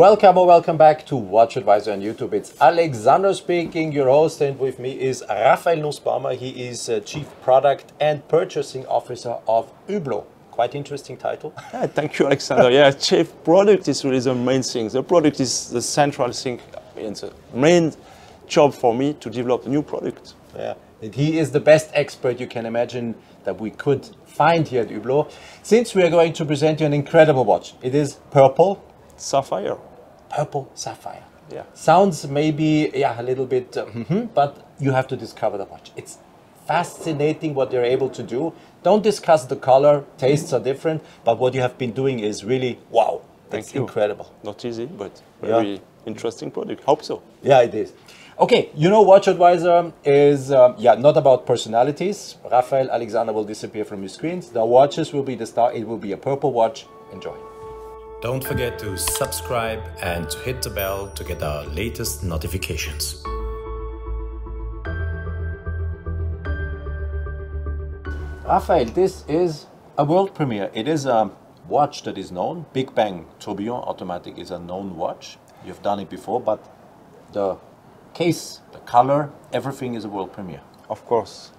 Welcome or welcome back to WatchAdvisor on YouTube. It's Alexander speaking, your host, and with me is Raphael Nussbaumer. He is Chief Product and Purchasing Officer of Hublot. Quite interesting title. Yeah, thank you, Alexander. Yeah, Chief Product is really the main thing. The product is the central thing. It's the main job for me to develop new product. Yeah. He is the best expert you can imagine that we could find here at Hublot, since we are going to present you an incredible watch. It is purple sapphire. Purple sapphire. Yeah. Sounds maybe a little bit, but you have to discover the watch. It's fascinating what you're able to do. Don't discuss the color. Tastes are different, but what you have been doing is really wow. That's incredible. Not easy, but very interesting product. Hope so. Yeah, it is. Okay, you know, WatchAdvisor is not about personalities. Raphael, Alexander will disappear from your screens. The watches will be the star. It will be a purple watch. Enjoy. Don't forget to subscribe and to hit the bell to get our latest notifications. Raphael, this is a world premiere. It is a watch that is known. Big Bang Tourbillon Automatic is a known watch. You've done it before, but the case, the color, everything is a world premiere. Of course.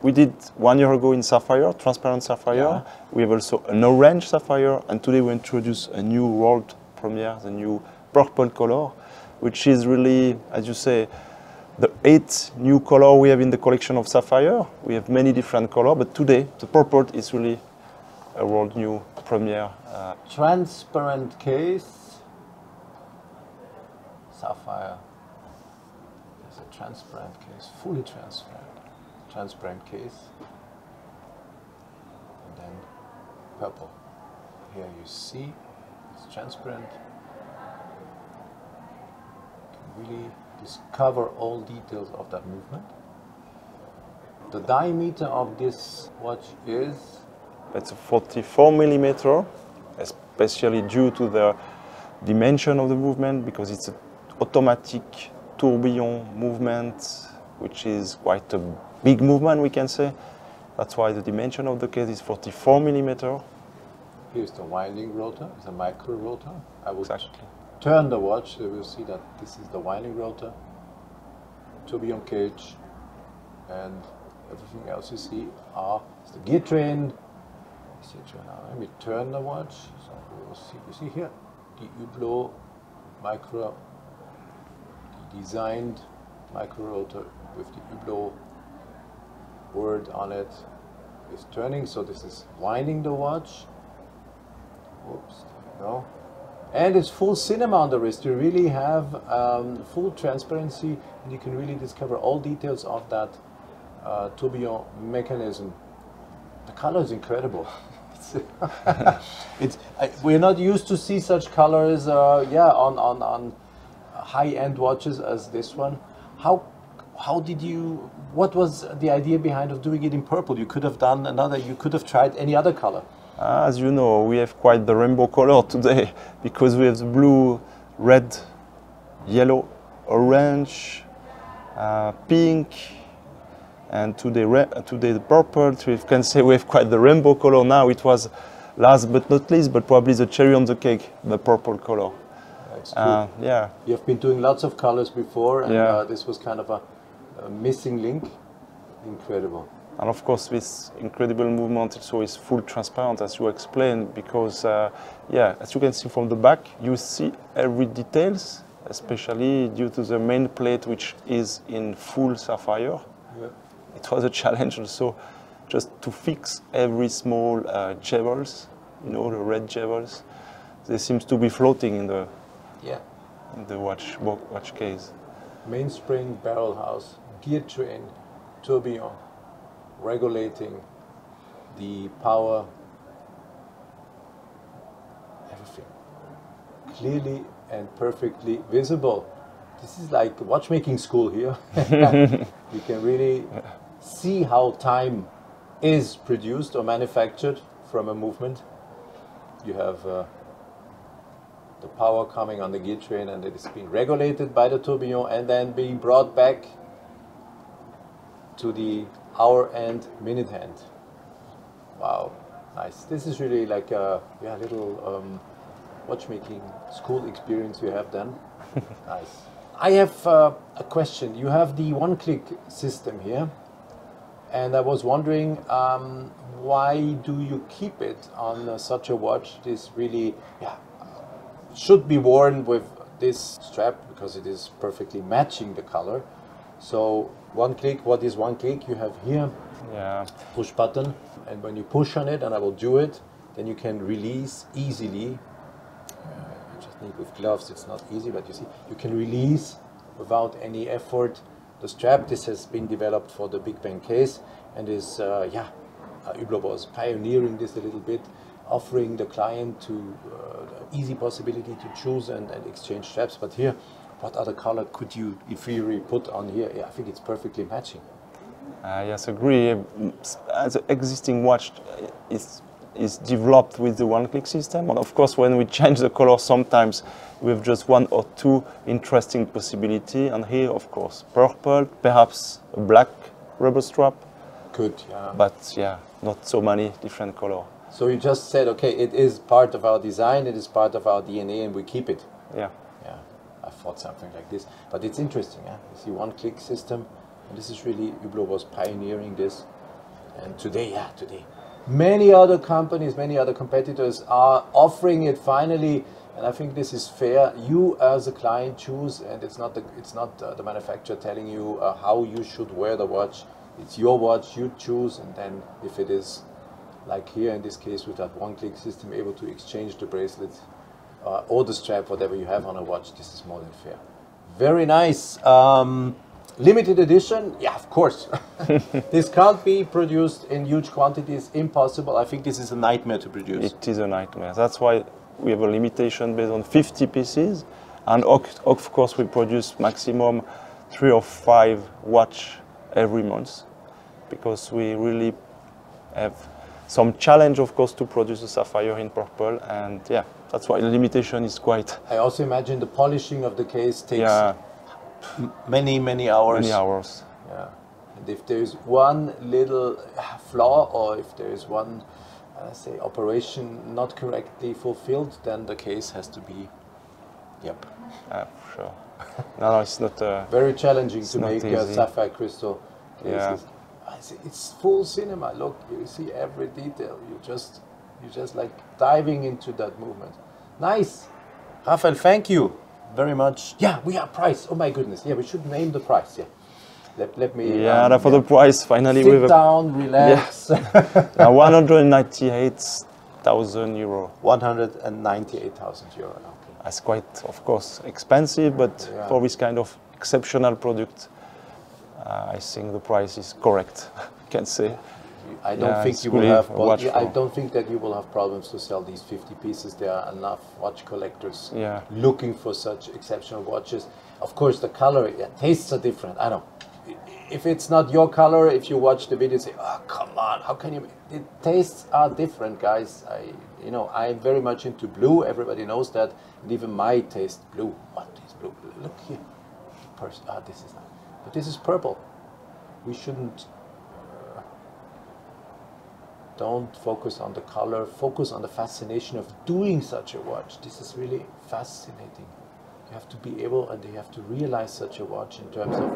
We did 1 year ago in sapphire, transparent sapphire. Yeah. We have also an orange sapphire, and today we introduce a new world premiere, the new purple color, which is really, as you say, the 8th new color we have in the collection of sapphire. We have many different colors, but today the purple is really a world new premiere. Transparent case, sapphire. There's a transparent case, fully transparent case, and then purple. Here you see it's transparent. You can really discover all details of that movement. The diameter of this watch is? It's a 44 mm, especially due to the dimension of the movement, because it's an automatic tourbillon movement, which is quite a big movement, we can say. That's why the dimension of the case is 44 mm. Here's the winding rotor. It's a micro rotor. I will turn the watch, so you will see that this is the winding rotor, tourbillon cage, and everything else you see are the gear train. Let me turn the watch. So we will see. You see here the Hublot micro, the designed micro rotor with the Hublot word on it is turning. So this is winding the watch. Oops, there you go. And it's full cinema on the wrist. You really have full transparency, and you can really discover all details of that tourbillon mechanism. The color is incredible. We're not used to see such colors on high-end watches as this one. How did you, what was the idea behind of doing it in purple? You could have done another, you could have tried any other color. As you know, we have quite the rainbow color today, because we have the blue, red, yellow, orange, pink, and today the purple. So you can say we have quite the rainbow color now. It was last but not least, but probably the cherry on the cake, the purple color. That's cool. Yeah. You've been doing lots of colors before, and this was kind of a missing link. Incredible. And of course, this incredible movement also is full transparent, as you explained, because, as you can see from the back, you see every details, especially due to the main plate, which is in full sapphire. Yeah. It was a challenge also just to fix every small jewels, you know, the red jewels. They seem to be floating in the in the watch case. Mainspring, barrel house, gear train, tourbillon, regulating the power, everything clearly and perfectly visible. This is like watchmaking school here. You can really see how time is produced or manufactured from a movement. You have the power coming on the gear train, and it is being regulated by the tourbillon and then being brought back to the hour and minute hand. Wow, nice. This is really like a little watchmaking school experience you have done. Nice. I have a question. You have the one-click system here, and I was wondering why do you keep it on such a watch? This really should be worn with this strap because it is perfectly matching the color. So one click, what is one click? You have here push button, and when you push on it, and I will do it, then you can release easily. I just need with gloves, it's not easy, but you see, you can release without any effort the strap. This has been developed for the Big Bang case, and is, Hublot was pioneering this a little bit, offering the client to easy possibility to choose and exchange straps. But here, what other color could you, if you really put on here? Yeah, I think it's perfectly matching. Yes, agree. As an existing watch is developed with the one-click system, and of course, when we change the color, sometimes we have just one or two interesting possibility. And here, of course, purple, perhaps a black rubber strap. Good. Yeah. But yeah, not so many different colors. So you just said, okay, it is part of our design, it is part of our DNA, and we keep it. Yeah. Yeah. I thought something like this, but it's interesting. Yeah? You see, one-click system, and this is really Hublot was pioneering this, and today, today, many other companies, many other competitors are offering it finally, and I think this is fair. You as a client choose, and it's not the manufacturer telling you how you should wear the watch. It's your watch, you choose, and then if it is like here in this case with that one-click system, able to exchange the bracelet or the strap, whatever you have on a watch, this is more than fair. Very nice. Limited edition, yeah, of course. This can't be produced in huge quantities, impossible. I think this is a nightmare to produce. It is a nightmare. That's why we have a limitation based on 50 pieces, and of course we produce maximum 3 or 5 watch every month, because we really have some challenge, of course, to produce a sapphire in purple, and yeah, that's why the limitation is quite. I also imagine the polishing of the case takes many hours. Many hours. Yeah, and if there is one little flaw, or if there is one, say, operation not correctly fulfilled, then the case has to be. Yep. Sure. No, it's not. Very challenging to make a sapphire crystal cases. Yeah. It's full cinema. Look, you see every detail. You just like diving into that movement. Nice, Raphael. Thank you very much. Yeah, we are price. Oh my goodness. Yeah, we should name the price. Yeah, let me. Yeah, for the price. Finally, sit down, relax. Yeah. Now, 198,000 euro. 198,000 euro. Okay. That's quite, of course, expensive, but for this kind of exceptional product. I think the price is correct. Can say. I don't think you will have. I don't think that you will have problems to sell these 50 pieces. There are enough watch collectors looking for such exceptional watches. Of course, the color, tastes are different. I know. If it's not your color, if you watch the video, say, "Oh, come on, how can you?" The tastes are different, guys. I'm very much into blue. Everybody knows that. And even my taste, blue. What is blue? Look here. This is not. But this is purple. We shouldn't. Don't focus on the color. Focus on the fascination of doing such a watch. This is really fascinating. You have to be able, and you have to realize such a watch in terms of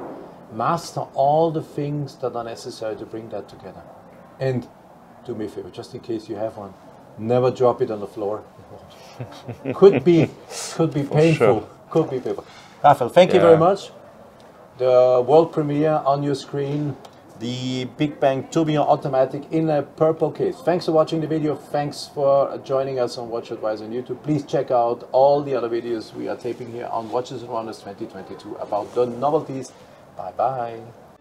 master all the things that are necessary to bring that together. And do me a favor, just in case you have one, never drop it on the floor. could be painful. Sure. Could be painful. Raphael, thank you very much. The world premiere on your screen, the Big Bang Tourbillon Automatic in a purple case. Thanks for watching the video. Thanks for joining us on WatchAdvisor on YouTube. Please check out all the other videos we are taping here on Watches and Wonders 2022 about the novelties. Bye-bye.